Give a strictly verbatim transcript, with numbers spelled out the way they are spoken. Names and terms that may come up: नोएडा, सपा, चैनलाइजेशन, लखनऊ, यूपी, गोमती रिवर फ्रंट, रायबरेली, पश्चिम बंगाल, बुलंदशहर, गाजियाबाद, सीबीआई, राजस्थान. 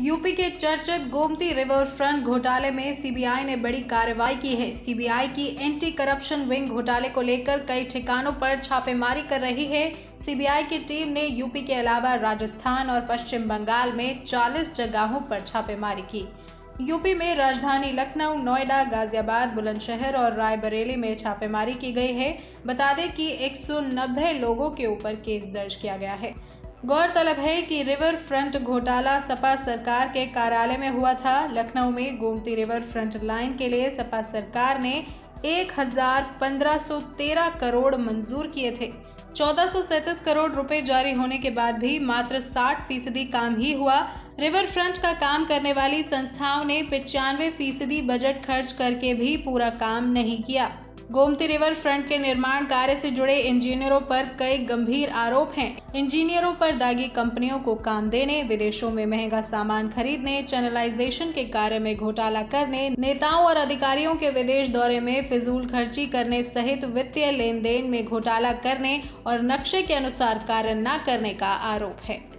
यूपी के चर्चित गोमती रिवर फ्रंट घोटाले में सीबीआई ने बड़ी कार्रवाई की है। सीबीआई की एंटी करप्शन विंग घोटाले को लेकर कई ठिकानों पर छापेमारी कर रही है। सीबीआई की टीम ने यूपी के अलावा राजस्थान और पश्चिम बंगाल में चालीस जगहों पर छापेमारी की। यूपी में राजधानी लखनऊ, नोएडा, गाजियाबाद, बुलंदशहर और रायबरेली में छापेमारी की गई है। बता दें कि एक सौ नब्बे लोगों के ऊपर केस दर्ज किया गया है। गौरतलब है कि रिवर फ्रंट घोटाला सपा सरकार के कार्यालय में हुआ था। लखनऊ में गोमती रिवर फ्रंट लाइन के लिए सपा सरकार ने एक हजार पंद्रह सौ तेरह करोड़ मंजूर किए थे। चौदह सौ सैंतीस करोड़ रुपए जारी होने के बाद भी मात्र साठ फीसदी काम ही हुआ। रिवर फ्रंट का काम करने वाली संस्थाओं ने पचानवे फीसदी बजट खर्च करके भी पूरा काम नहीं किया। गोमती रिवर फ्रंट के निर्माण कार्य से जुड़े इंजीनियरों पर कई गंभीर आरोप हैं। इंजीनियरों पर दागी कंपनियों को काम देने, विदेशों में महंगा सामान खरीदने, चैनलाइजेशन के कार्य में घोटाला करने, नेताओं और अधिकारियों के विदेश दौरे में फिजूल खर्ची करने सहित वित्तीय लेन देन में घोटाला करने और नक्शे के अनुसार कार्य न करने का आरोप है।